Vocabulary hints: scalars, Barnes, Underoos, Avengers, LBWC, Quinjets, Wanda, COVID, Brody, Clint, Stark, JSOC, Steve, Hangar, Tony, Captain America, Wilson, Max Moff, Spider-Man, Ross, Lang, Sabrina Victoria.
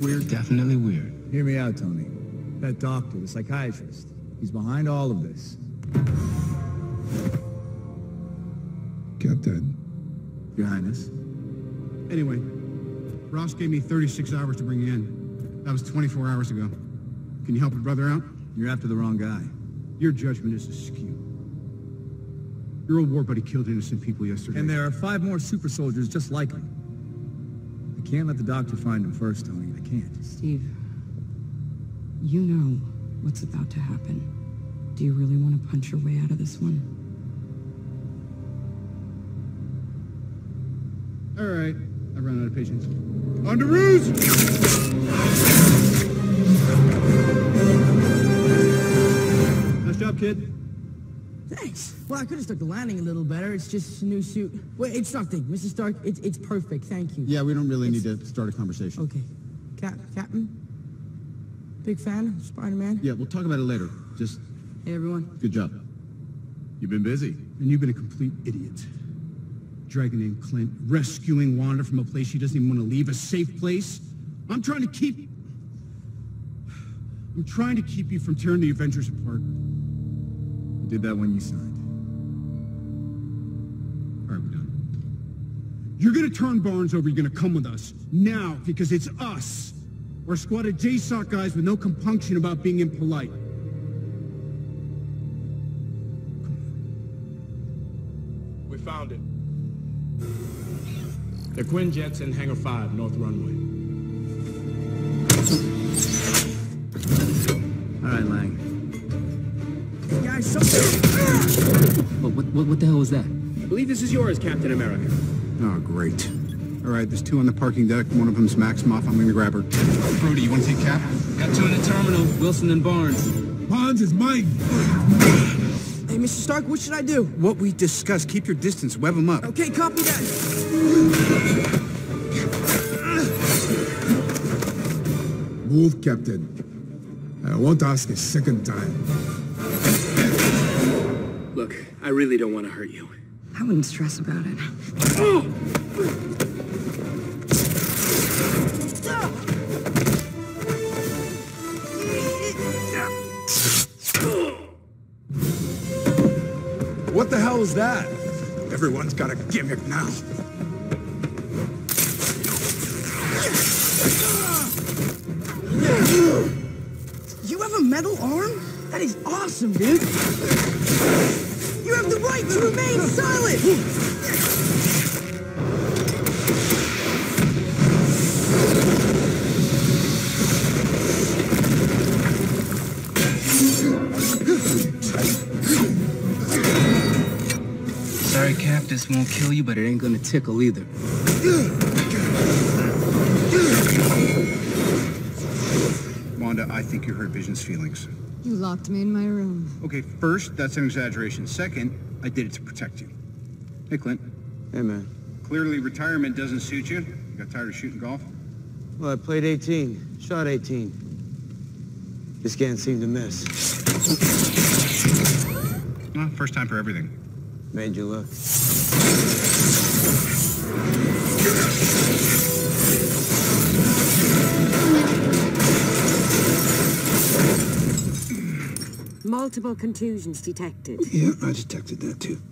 was weird. Definitely weird. Hear me out, Tony. That doctor, the psychiatrist, he's behind all of this. Captain. Your Highness. Anyway, Ross gave me 36 hours to bring you in. That was 24 hours ago. Can you help your brother out? You're after the wrong guy. Your judgment is askew. Your old war buddy killed innocent people yesterday. And there are 5 more super soldiers just like him. I can't let the doctor find him first, Tony. I can't. Steve, you know what's about to happen. Do you really want to punch your way out of this one? All right. I've run out of patience. Underoos! Nice job, kid. Thanks. Well, I could have stuck the landing a little better. It's just a new suit. Wait, it's nothing. Mrs. Stark, it's perfect. Thank you. Yeah, we don't really need to start a conversation. Okay. Captain? Big fan of Spider-Man? Yeah, we'll talk about it later. Just... Hey, everyone. Good job. You've been busy. And you've been a complete idiot. Dragging in Clint, rescuing Wanda from a place she doesn't even want to leave, a safe place. I'm trying to keep you from tearing the Avengers apart. You did that when you signed. All right, we're done. You're going to turn Barnes over. You're going to come with us. Now, because it's us. Or a squad of JSOC guys with no compunction about being impolite. We found it. The Quinjets in Hangar 5, North Runway. All right, Lang. Yeah, what the hell was that? I believe this is yours, Captain America. Oh, great. All right, there's 2 on the parking deck. One of them's Max Moff. I'm gonna grab her. Brody, you want to take Cap? Got 2 in the terminal, Wilson and Barnes. Barnes is mine! Hey, Mr. Stark, what should I do? What we discussed. Keep your distance. Web them up. Okay, copy that. Move, Captain. I won't ask a second time. Look, I really don't want to hurt you. I wouldn't stress about it. What the hell is that? Everyone's got a gimmick now. You have a metal arm? That is awesome, dude. You have the right to remain silent. Cap, this won't kill you, but it ain't gonna tickle either. Wanda, I think you hurt Vision's feelings. You locked me in my room. Okay, first, that's an exaggeration. Second, I did it to protect you. Hey, Clint. Hey, man. Clearly retirement doesn't suit you. You got tired of shooting golf? Well, I played 18. Shot 18. Just can't seem to miss. Well, first time for everything. Made you look. Multiple contusions detected. Yeah, I detected that too.